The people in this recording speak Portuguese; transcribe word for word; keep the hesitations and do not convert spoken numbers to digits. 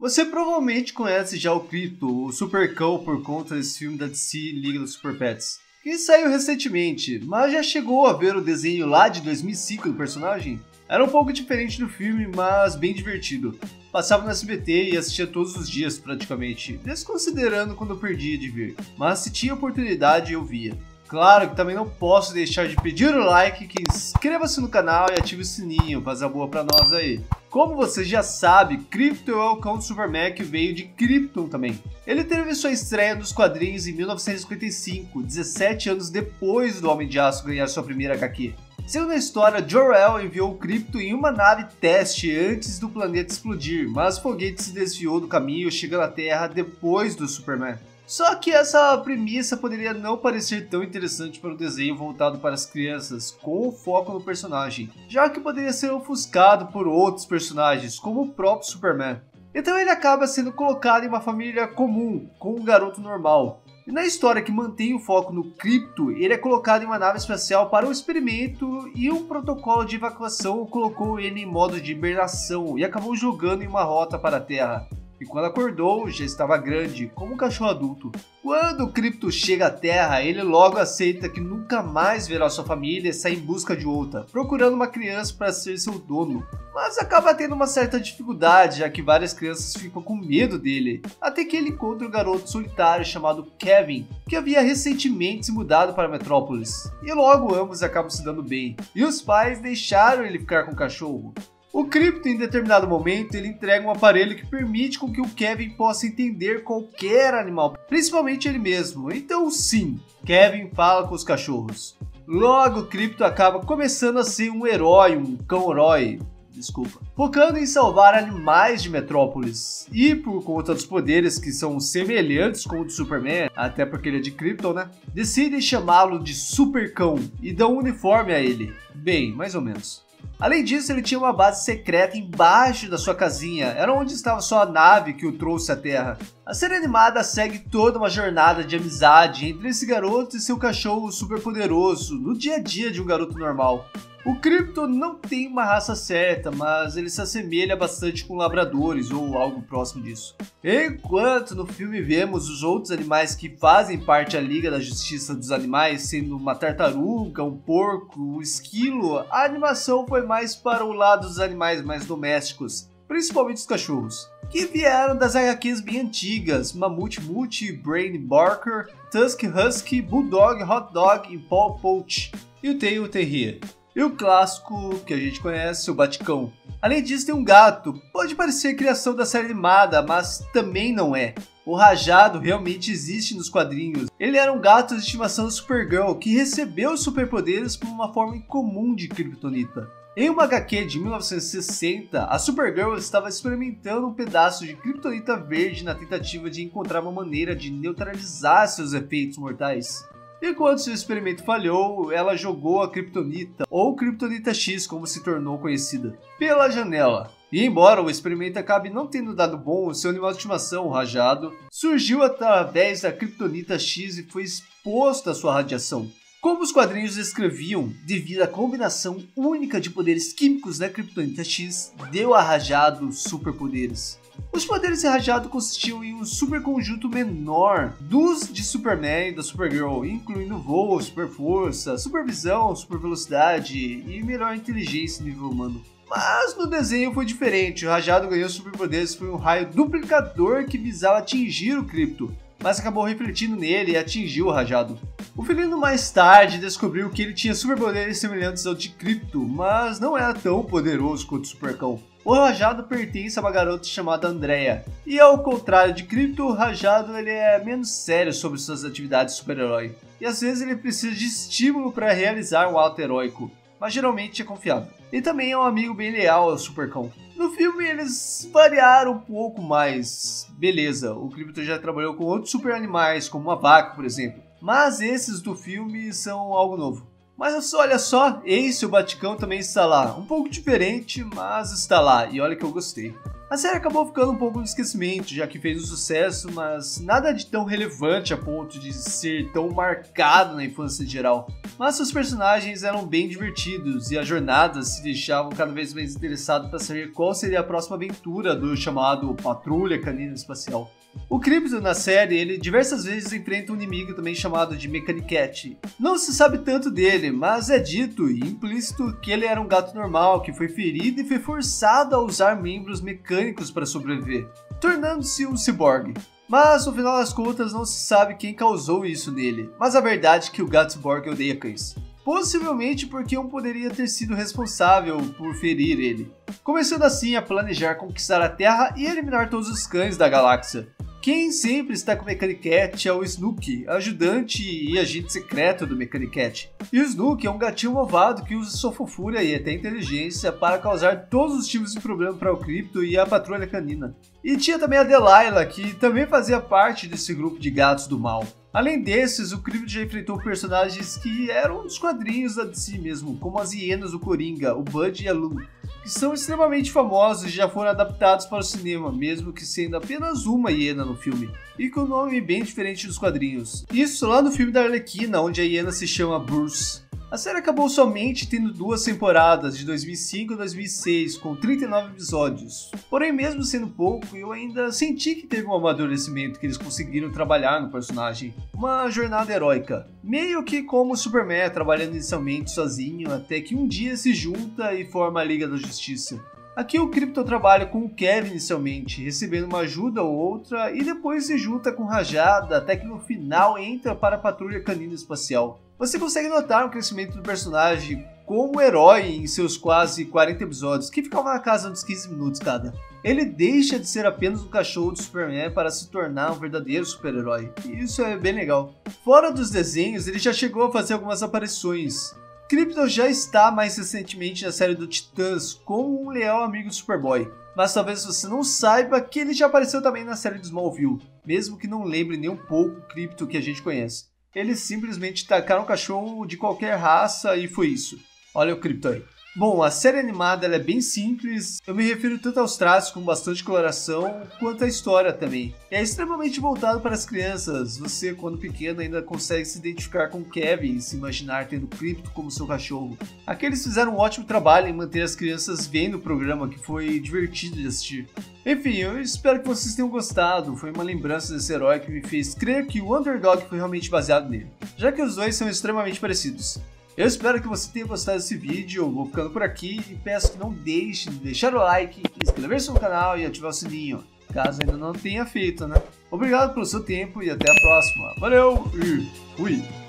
Você provavelmente conhece já o Krypto, o Supercão, por conta desse filme da D C Liga dos Super Pets, que saiu recentemente, mas já chegou a ver o desenho lá de dois mil e cinco do personagem? Era um pouco diferente do filme, mas bem divertido. Passava no S B T e assistia todos os dias praticamente, desconsiderando quando eu perdia de ver, mas se tinha oportunidade eu via. Claro que também não posso deixar de pedir o like, que inscreva-se no canal e ative o sininho, faz a boa pra nós aí. Como você já sabe, Krypto é o cão do Superman que veio de Krypton também. Ele teve sua estreia nos quadrinhos em mil novecentos e cinquenta e cinco, dezessete anos depois do Homem de Aço ganhar sua primeira H Q. Segundo a história, Jor-El enviou o Krypto em uma nave teste antes do planeta explodir, mas o foguete se desviou do caminho, chegando à Terra depois do Superman. Só que essa premissa poderia não parecer tão interessante para o desenho voltado para as crianças, com o foco no personagem, já que poderia ser ofuscado por outros personagens, como o próprio Superman. Então ele acaba sendo colocado em uma família comum, com um garoto normal. E na história que mantém o foco no Krypto, ele é colocado em uma nave espacial para um experimento e um protocolo de evacuação colocou ele em modo de hibernação e acabou jogando em uma rota para a Terra. E quando acordou, já estava grande, como um cachorro adulto. Quando o Krypto chega à Terra, ele logo aceita que nunca mais verá sua família e sai em busca de outra, procurando uma criança para ser seu dono. Mas acaba tendo uma certa dificuldade, já que várias crianças ficam com medo dele. Até que ele encontra um garoto solitário chamado Kevin, que havia recentemente se mudado para Metrópolis. E logo ambos acabam se dando bem, e os pais deixaram ele ficar com o cachorro. O Krypto, em determinado momento, ele entrega um aparelho que permite com que o Kevin possa entender qualquer animal, principalmente ele mesmo. Então sim, Kevin fala com os cachorros. Logo, o Krypto acaba começando a ser um herói, um cão-herói, desculpa, focando em salvar animais de Metrópolis. E por conta dos poderes que são semelhantes com o do Superman, até porque ele é de Krypton, né? Decidem chamá-lo de Supercão e dão um uniforme a ele. Bem, mais ou menos. Além disso, ele tinha uma base secreta embaixo da sua casinha, era onde estava sua nave que o trouxe à Terra. A série animada segue toda uma jornada de amizade entre esse garoto e seu cachorro superpoderoso, no dia a dia de um garoto normal. O Krypto não tem uma raça certa, mas ele se assemelha bastante com labradores ou algo próximo disso. Enquanto no filme vemos os outros animais que fazem parte da Liga da Justiça dos Animais, sendo uma tartaruga, um porco, um esquilo, a animação foi mais para o lado dos animais mais domésticos, principalmente os cachorros, que vieram das H Qs bem antigas, Mamute Mute, Brain Barker, Tusk Husky, Bulldog Hot Dog e Paul Poach, e o Tail Terrier. E o clássico que a gente conhece, o Baticão. Além disso, tem um gato. Pode parecer criação da série animada, mas também não é. O Rajado realmente existe nos quadrinhos. Ele era um gato de estimação do Supergirl, que recebeu superpoderes por uma forma incomum de Kryptonita. Em uma H Q de mil novecentos e sessenta, a Supergirl estava experimentando um pedaço de Kryptonita verde na tentativa de encontrar uma maneira de neutralizar seus efeitos mortais. E quando seu experimento falhou, ela jogou a Kryptonita, ou Kryptonita X como se tornou conhecida, pela janela. E embora o experimento acabe não tendo dado bom, seu animal de estimação, o Rajado, surgiu através da Kryptonita X e foi exposto à sua radiação. Como os quadrinhos descreviam, devido à combinação única de poderes químicos da Kryptonita X, deu a Rajado superpoderes. Os poderes de Rajado consistiam em um superconjunto menor dos de Superman e da Supergirl, incluindo voo, superforça, supervisão, supervelocidade e melhor inteligência no nível humano. Mas no desenho foi diferente, o Rajado ganhou superpoderes por um raio duplicador que visava atingir o Krypto, mas acabou refletindo nele e atingiu o Rajado. O felino mais tarde descobriu que ele tinha superpoderes semelhantes ao de Krypto, mas não era tão poderoso quanto o Supercão. O Rajado pertence a uma garota chamada Andrea, e ao contrário de Krypto, o Rajado ele é menos sério sobre suas atividades de super-herói, e às vezes ele precisa de estímulo para realizar um ato heróico, mas geralmente é confiável. E também é um amigo bem leal ao Supercão. No filme eles variaram um pouco mais, beleza, o Krypto já trabalhou com outros super animais, como uma vaca por exemplo, mas esses do filme são algo novo. Mas olha só, esse o Baticão também está lá, um pouco diferente, mas está lá, e olha que eu gostei. A série acabou ficando um pouco no esquecimento, já que fez um sucesso, mas nada de tão relevante a ponto de ser tão marcado na infância em geral. Mas seus personagens eram bem divertidos e as jornadas se deixavam cada vez mais interessado para saber qual seria a próxima aventura do chamado Patrulha Canina Espacial. O Krypton na série, ele diversas vezes enfrenta um inimigo também chamado de MecaniCat. Não se sabe tanto dele, mas é dito e implícito que ele era um gato normal que foi ferido e foi forçado a usar membros mecânicos para sobreviver, tornando-se um ciborgue. Mas no final das contas não se sabe quem causou isso nele, mas a verdade é que o gato ciborgue odeia cães. Possivelmente porque um poderia ter sido responsável por ferir ele, começando assim a planejar conquistar a Terra e eliminar todos os cães da galáxia. Quem sempre está com o MecaniCat é o Snook, ajudante e agente secreto do MecaniCat. E o Snook é um gatinho malvado que usa sua fofura e até inteligência para causar todos os tipos de problema para o Krypton e a Patrulha Canina. E tinha também a Delilah, que também fazia parte desse grupo de gatos do mal. Além desses, o Krypton já enfrentou personagens que eram dos quadrinhos da D C mesmo, como as hienas do Coringa, o Bud e a Lu, que são extremamente famosos e já foram adaptados para o cinema, mesmo que sendo apenas uma hiena no filme, e com um nome bem diferente dos quadrinhos. Isso lá no filme da Arlequina, onde a hiena se chama Bruce. A série acabou somente tendo duas temporadas, de dois mil e cinco a dois mil e seis, com trinta e nove episódios. Porém, mesmo sendo pouco, eu ainda senti que teve um amadurecimento que eles conseguiram trabalhar no personagem. Uma jornada heróica. Meio que como o Superman, trabalhando inicialmente sozinho, até que um dia se junta e forma a Liga da Justiça. Aqui o Krypton trabalha com o Kevin inicialmente, recebendo uma ajuda ou outra, e depois se junta com o Rajado, até que no final entra para a Patrulha Canina Espacial. Você consegue notar o crescimento do personagem como herói em seus quase quarenta episódios, que ficavam na casa dos quinze minutos cada. Ele deixa de ser apenas um cachorro do Superman para se tornar um verdadeiro super-herói, e isso é bem legal. Fora dos desenhos, ele já chegou a fazer algumas aparições. Krypton já está mais recentemente na série do Titãs, como um leal amigo do Superboy. Mas talvez você não saiba que ele já apareceu também na série do Smallville, mesmo que não lembre nem um pouco o Krypton que a gente conhece. Eles simplesmente tacaram um cachorro de qualquer raça e foi isso. Olha o Krypton aí. Bom, a série animada ela é bem simples, eu me refiro tanto aos traços com bastante coloração, quanto à história também. É extremamente voltado para as crianças, você quando pequeno ainda consegue se identificar com Kevin e se imaginar tendo Krypton como seu cachorro. Aqui eles fizeram um ótimo trabalho em manter as crianças vendo o programa, que foi divertido de assistir. Enfim, eu espero que vocês tenham gostado, foi uma lembrança desse herói que me fez crer que o Underdog foi realmente baseado nele, já que os dois são extremamente parecidos. Eu espero que você tenha gostado desse vídeo, eu vou ficando por aqui e peço que não deixe de deixar o like, inscrever-se no canal e ativar o sininho, caso ainda não tenha feito, né? Obrigado pelo seu tempo e até a próxima. Valeu e fui!